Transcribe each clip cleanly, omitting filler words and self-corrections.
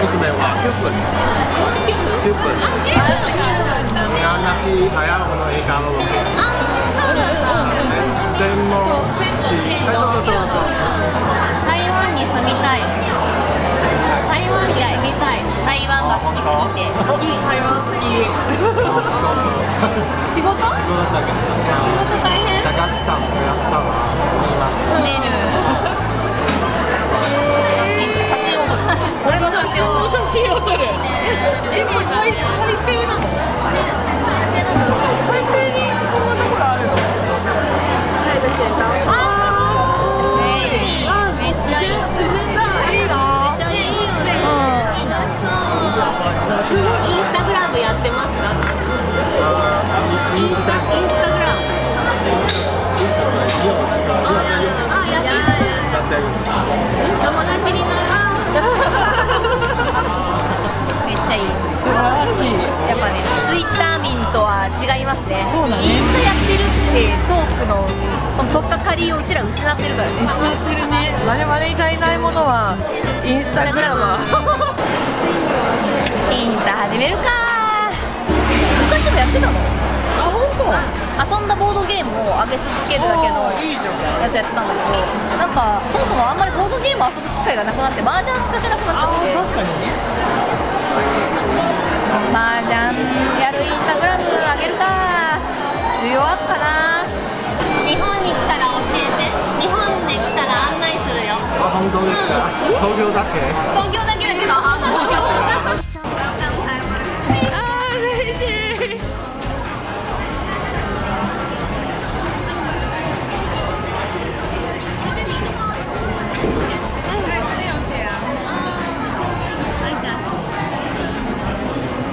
めは9分。夜泣き早碁の映画のロケ地。専門地。台湾に住みたい。台湾に住みたい。台湾が好きすぎて。台湾好き。仕事？仕事大変？探したのやったの住みます。住める。俺の写真を撮る。え、これ台北なの？台北にそんなところあるの？あ、めっちゃいい。自然だ。いいな。めっちゃいいよね。いいな。インスタグラムやってますか？インスタグラム。あ、やってる。友達になる。めっちゃいい。素晴らしい。やっぱね、ツイッター民とは違いますね。インスタやってるってトークのその取っかかりをうちら失ってるからね。失ってるね。我々に足りないものはインスタグラマー。インスタ始めるか。昔もやってたの？あ、本当。遊んだボードゲームを上げ続けるだけのやつやってたんだけど、なんかそもそもあんまりボードゲーム遊ぶ機会がなくなって、麻雀しかしなくなっちゃって。確かにね。麻雀やるインスタグラム上げるか。需要あるかな。日本に来たら教えて。日本に来たら案内するよ。あ、本当ですか？東京だけ？東京だけだけど、東京。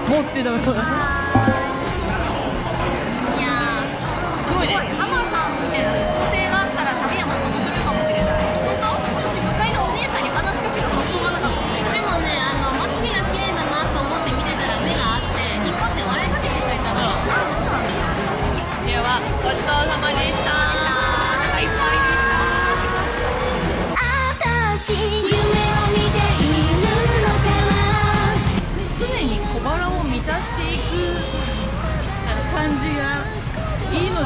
持ってたもの。いや、すごいね。ママさんみたいな女性があったら旅はもっと戻るかもしれない。本当？私、向かいのお姉さんに話しかけるの思わなかった。でもね、まつげが綺麗だなと思って見てたら目があって、一発で笑いかけてくれたの。では、ごちそうさまでした。バイバイ。あたし。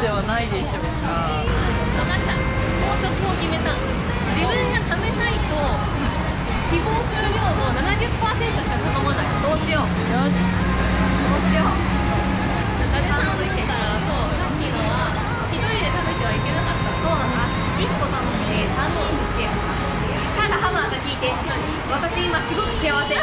ではないでしょうか。分かった。法則を決めた。自分が貯めないと希望する量の 70% しか頼まない。どうしよう。よし。どうしよう。中根さんと行ってたら、そう、さっきのは一人で食べてはいけなかった。そうなんだ。1個楽しい、3個楽しい。ただハマーが聞いて。私今すごく幸せ。